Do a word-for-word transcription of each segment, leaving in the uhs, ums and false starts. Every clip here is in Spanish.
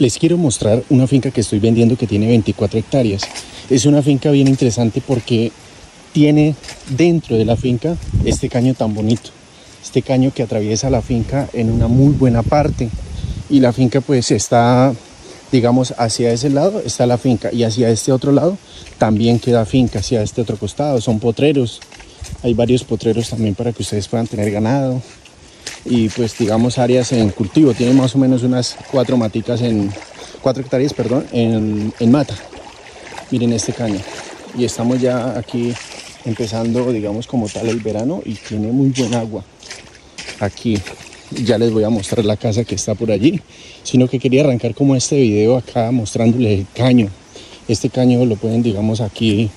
Les quiero mostrar una finca que estoy vendiendo que tiene veinticuatro hectáreas. Es una finca bien interesante porque tiene dentro de la finca este caño tan bonito. Este caño que atraviesa la finca en una muy buena parte. Y la finca pues está, digamos, hacia ese lado está la finca. Y hacia este otro lado también queda finca, hacia este otro costado. Son potreros. Hay varios potreros también para que ustedes puedan tener ganado. Y pues digamos áreas en cultivo. Tiene más o menos unas cuatro maticas en... Cuatro hectáreas, perdón, en, en mata. Miren este caño. Y estamos ya aquí empezando, digamos, como tal el verano y tiene muy buen agua. Aquí ya les voy a mostrar la casa que está por allí, sino que quería arrancar como este video acá mostrándoles el caño. Este caño lo pueden, digamos, aquí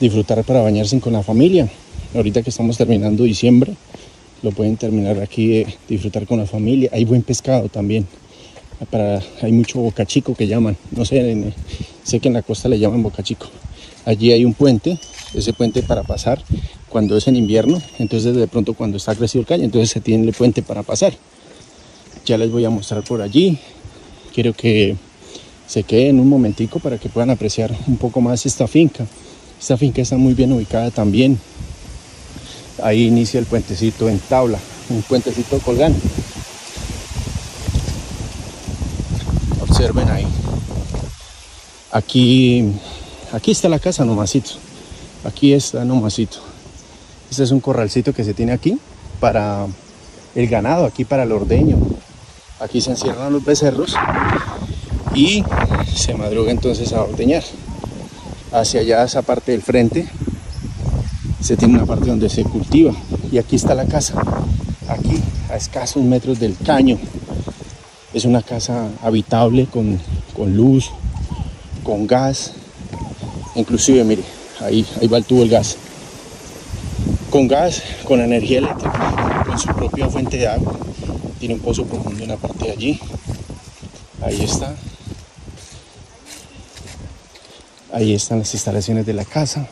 disfrutar para bañarse con la familia. Ahorita que estamos terminando diciembre, lo pueden terminar aquí de disfrutar con la familia. Hay buen pescado también. Para, hay mucho bocachico que llaman. No sé, en, sé que en la costa le llaman bocachico. Allí hay un puente, ese puente para pasar cuando es en invierno, entonces de pronto cuando está crecido el caño, entonces se tiene el puente para pasar. Ya les voy a mostrar por allí, quiero que se queden un momentico para que puedan apreciar un poco más esta finca. Esta finca está muy bien ubicada también, ahí inicia el puentecito en tabla, un puentecito colgante. Observen ahí, aquí... Aquí está la casa nomásito, aquí está nomásito. Este es un corralcito que se tiene aquí para el ganado, aquí para el ordeño. Aquí se encierran los becerros y se madruga entonces a ordeñar. Hacia allá, esa parte del frente, se tiene una parte donde se cultiva. Y aquí está la casa, aquí a escasos metros del caño. Es una casa habitable con, con luz, con gas. Inclusive, mire, ahí, ahí va el tubo del gas. Con gas, con energía eléctrica, con su propia fuente de agua. Tiene un pozo profundo en la parte de allí. Ahí está. Ahí están las instalaciones de la casa.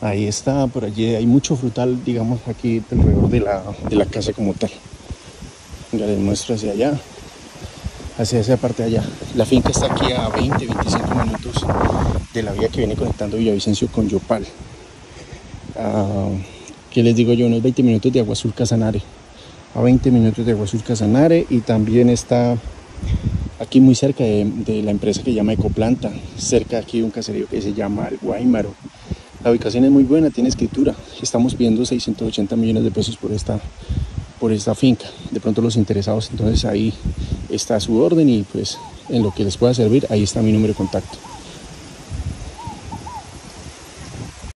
Ahí está, por allí hay mucho frutal, digamos, aquí alrededor de la, de la casa como tal. Ya les muestro hacia allá, hacia esa parte de allá. La finca está aquí a veinte, veinticinco minutos de la vía que viene conectando Villavicencio con Yopal. Uh, ¿Qué les digo yo? Unos veinte minutos de Aguazul Casanare. A veinte minutos de Aguazul Casanare. Y también está aquí muy cerca de, de la empresa que se llama Ecoplanta. Cerca aquí de un caserío que se llama El Guáimaro. La ubicación es muy buena, tiene escritura. Estamos pidiendo seiscientos ochenta millones de pesos por esta, por esta finca. De pronto los interesados, entonces ahí está a su orden. Y pues en lo que les pueda servir, ahí está mi número de contacto.